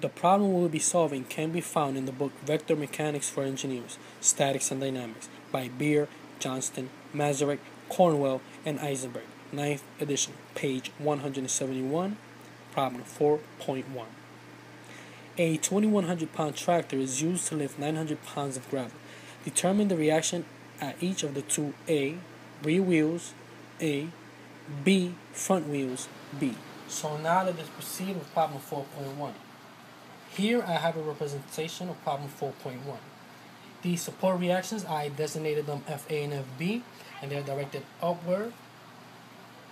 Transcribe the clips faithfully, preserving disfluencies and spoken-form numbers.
The problem we will be solving can be found in the book Vector Mechanics for Engineers: Statics and Dynamics by Beer, Johnston, Mazurek, Cornwell, and Eisenberg, ninth edition, page one hundred seventy-one, problem four point one. A twenty-one hundred pound tractor is used to lift nine hundred pounds of gravel. Determine the reaction at each of the two A, rear wheels A, B, front wheels B. So now let us proceed with problem four point one. Here I have a representation of problem four point one. The support reactions, I designated them F A and F B, and they are directed upward,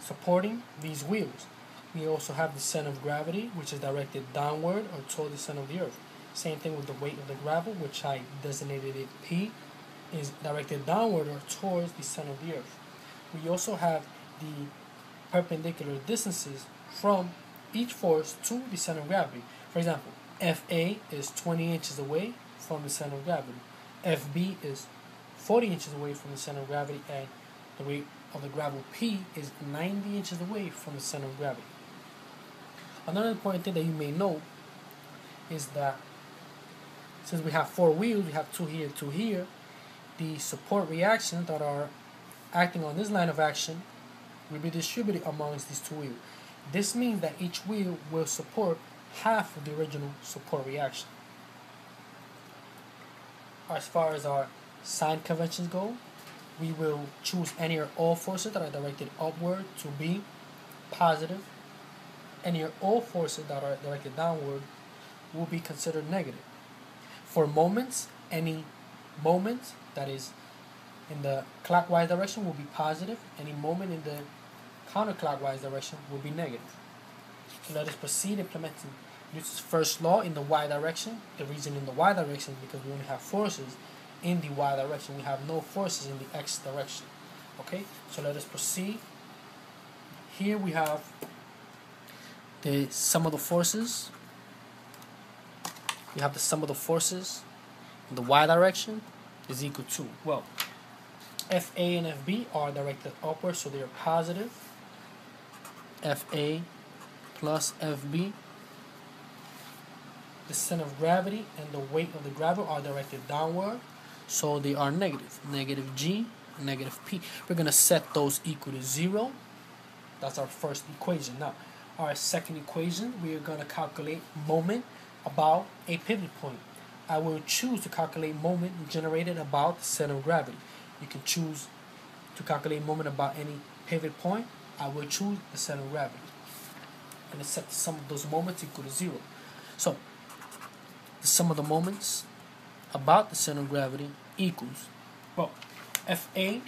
supporting these wheels. We also have the center of gravity, which is directed downward or toward the center of the earth. Same thing with the weight of the gravel, which I designated it P, is directed downward or towards the center of the earth. We also have the perpendicular distances from each force to the center of gravity. For example, F A is twenty inches away from the center of gravity. F B is forty inches away from the center of gravity, and the weight of the gravel P is ninety inches away from the center of gravity. Another important thing that you may know is that since we have four wheels, we have two here and two here, the support reactions that are acting on this line of action will be distributed amongst these two wheels. This means that each wheel will support half of the original support reaction. As far as our sign conventions go, we will choose any or all forces that are directed upward to be positive. Any or all forces that are directed downward will be considered negative. For moments, any moment that is in the clockwise direction will be positive. Any moment in the counterclockwise direction will be negative. Let us proceed implementing Newton's first law in the y direction. The reason in the y direction is because we only have forces in the y direction. We have no forces in the x direction. Okay, so let us proceed. Here we have the sum of the forces. We have the sum of the forces in the y direction is equal to, well, F A and F B are directed upward, so they are positive. F A plus F B. The center of gravity and the weight of the gravel are directed downward, so they are negative. Negative G, negative P. We're going to set those equal to zero. That's our first equation. Now, our second equation, we are going to calculate moment about a pivot point. I will choose to calculate moment generated about the center of gravity. You can choose to calculate moment about any pivot point. I will choose the center of gravity. And set the sum of those moments equal to zero. So, the sum of the moments about the center of gravity equals, well, F A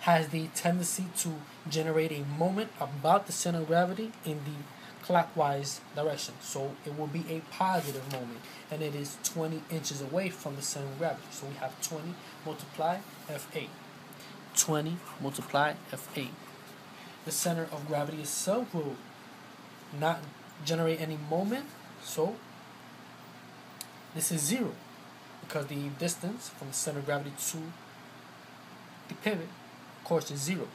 has the tendency to generate a moment about the center of gravity in the clockwise direction. So, it will be a positive moment, and it is twenty inches away from the center of gravity. So, we have twenty multiplied F A. twenty multiplied F A. The center of gravity itself will not generate any moment, so this is zero because the distance from the center of gravity to the pivot, of course, is zero.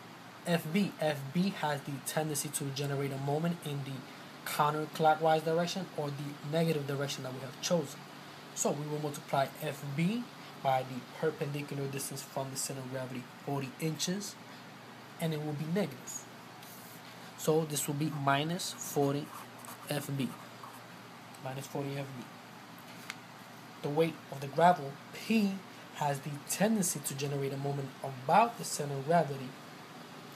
F B, F B has the tendency to generate a moment in the counterclockwise direction or the negative direction that we have chosen. So we will multiply F B by the perpendicular distance from the center of gravity, forty inches, and it will be negative. So this will be minus forty F B. Minus forty F B. The weight of the gravel, P, has the tendency to generate a moment about the center of gravity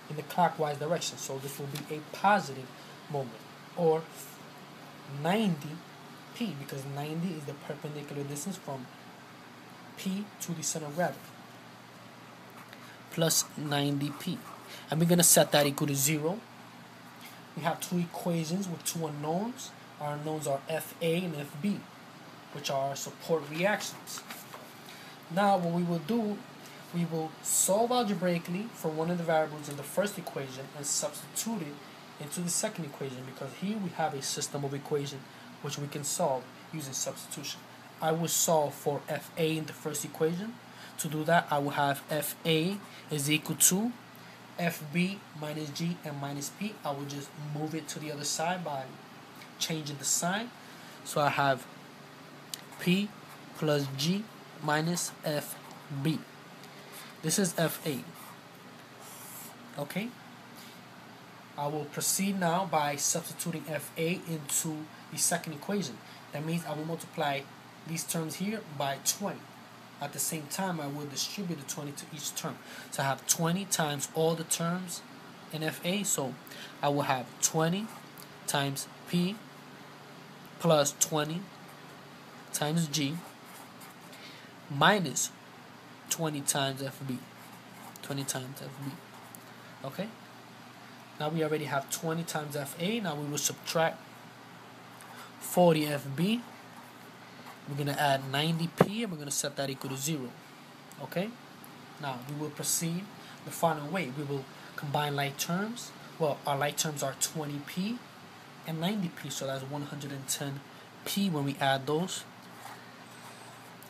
in the clockwise direction. So this will be a positive moment, or ninety P, because ninety is the perpendicular distance from P to the center of gravity. Plus ninety P. And we're going to set that equal to zero. We have two equations with two unknowns. Our unknowns are F A and F B, which are our support reactions. Now what we will do, we will solve algebraically for one of the variables in the first equation and substitute it into the second equation, because here we have a system of equations which we can solve using substitution. I will solve for F A in the first equation. To do that, I will have F A is equal to F B minus G and minus P. I will just move it to the other side by changing the sign. So I have P plus G minus F B. This is F A. Okay. I will proceed now by substituting F A into the second equation. That means I will multiply these terms here by twenty. At the same time, I will distribute the twenty to each term. So I have twenty times all the terms in F A. So I will have twenty times P plus twenty times G minus twenty times F B. twenty times F B. Okay? Now we already have twenty times F A. Now we will subtract forty F B. We're going to add ninety P and we're going to set that equal to zero. Okay? Now we will proceed the following way. We will combine like terms. Well, our like terms are twenty P and ninety P. So that's one hundred ten P when we add those.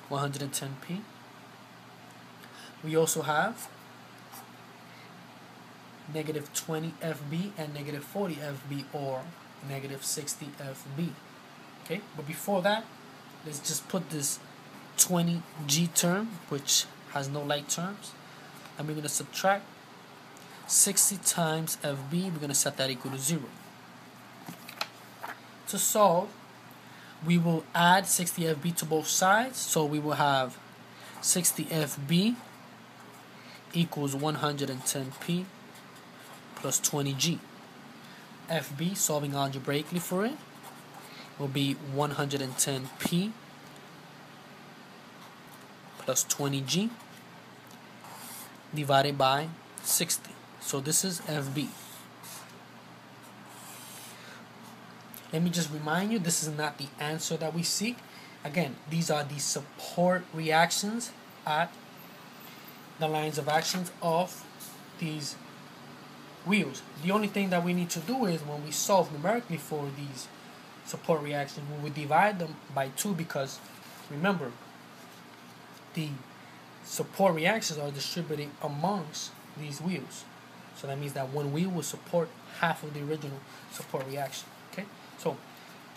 one hundred ten P. We also have negative twenty F B and negative forty F B, or negative sixty F B. Okay, but before that, let's just put this twenty G term, which has no like terms, and we're going to subtract sixty times F B. We're going to set that equal to zero. To solve, we will add sixty F B to both sides, so we will have sixty F B equals one hundred ten P plus twenty G. F B, solving algebraically for it, will be one hundred ten P plus twenty G divided by sixty. So this is F B. Let me just remind you, this is not the answer that we seek. Again, these are the support reactions at the lines of actions of these wheels. The only thing that we need to do is, when we solve numerically for these support reactions, we would divide them by two, because remember, the support reactions are distributed amongst these wheels. So that means that one wheel will support half of the original support reaction. Okay? So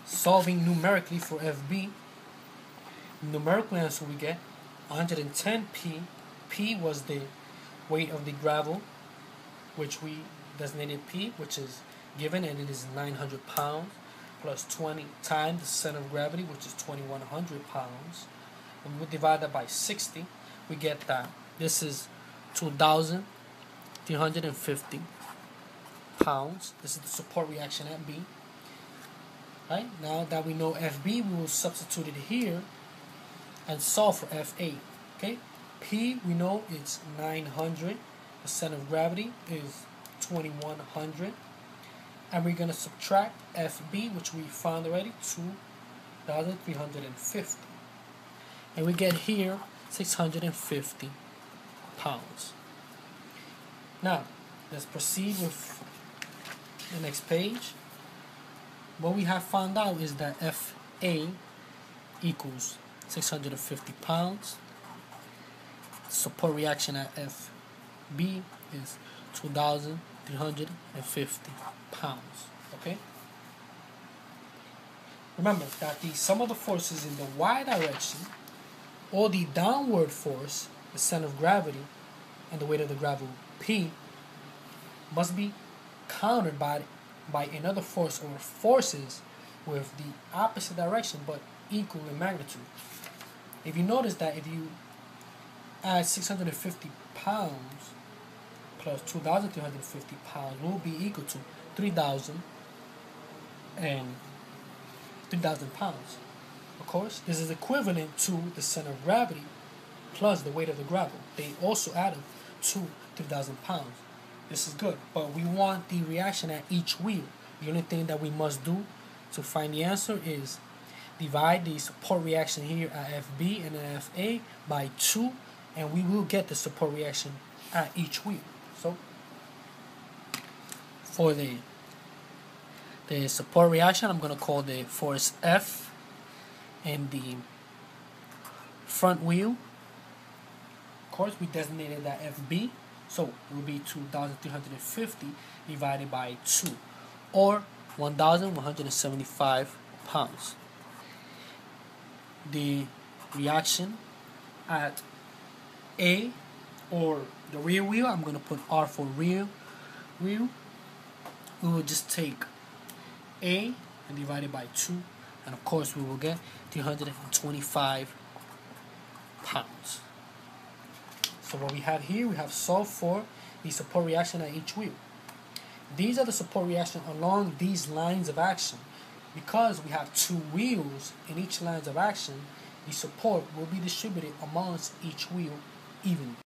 solving numerically for F B, numerical answer we get one hundred ten P. P was the weight of the gravel, which we designated P, which is given, and it is nine hundred pounds, plus twenty times the center of gravity, which is twenty-one hundred pounds. And we divide that by sixty. We get that this is two thousand three hundred fifty pounds. This is the support reaction at B. Right? Now that we know F B, we will substitute it here and solve for F A. Okay? P, we know it's nine hundred. The center of gravity is twenty-one hundred. And we're going to subtract F B, which we found already, two thousand three hundred fifty. And we get here six hundred fifty pounds. Now, let's proceed with the next page. What we have found out is that F A equals six hundred fifty pounds. Support reaction at F B is two thousand three hundred fifty pounds. Okay? Remember that the sum of the forces in the y direction, or the downward force, the center of gravity, and the weight of the gravel P, must be countered by by another force or forces with the opposite direction but equal in magnitude. If you notice that if you add six hundred fifty pounds plus two thousand three hundred fifty pounds, will be equal to three thousand and three thousand pounds. Of course, this is equivalent to the center of gravity plus the weight of the gravel. They also add up to three thousand pounds. This is good, but we want the reaction at each wheel. The only thing that we must do to find the answer is divide the support reaction here at F B and at F A by two, and we will get the support reaction at each wheel. So for the the support reaction, I'm going to call the force F, and the front wheel, of course, we designated that F B, so it will be two thousand three hundred fifty divided by two, or one thousand one hundred seventy-five pounds. The reaction at A, or the rear wheel, I'm going to put R for rear wheel, we will just take A and divide it by two, and of course we will get three hundred twenty-five pounds. So what we have here, we have solved for the support reaction at each wheel. These are the support reaction along these lines of action. Because we have two wheels in each lines of action, the support will be distributed amongst each wheel evenly.